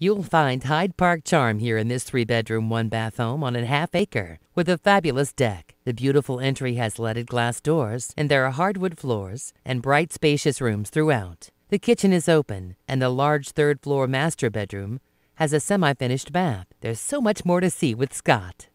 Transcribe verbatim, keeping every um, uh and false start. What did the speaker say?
You'll find Hyde Park charm here in this three-bedroom, one-bath home on a half-acre with a fabulous deck. The beautiful entry has leaded glass doors, and there are hardwood floors and bright, spacious rooms throughout. The kitchen is open, and the large third-floor master bedroom has a semi-finished bath. There's so much more to see with Scott.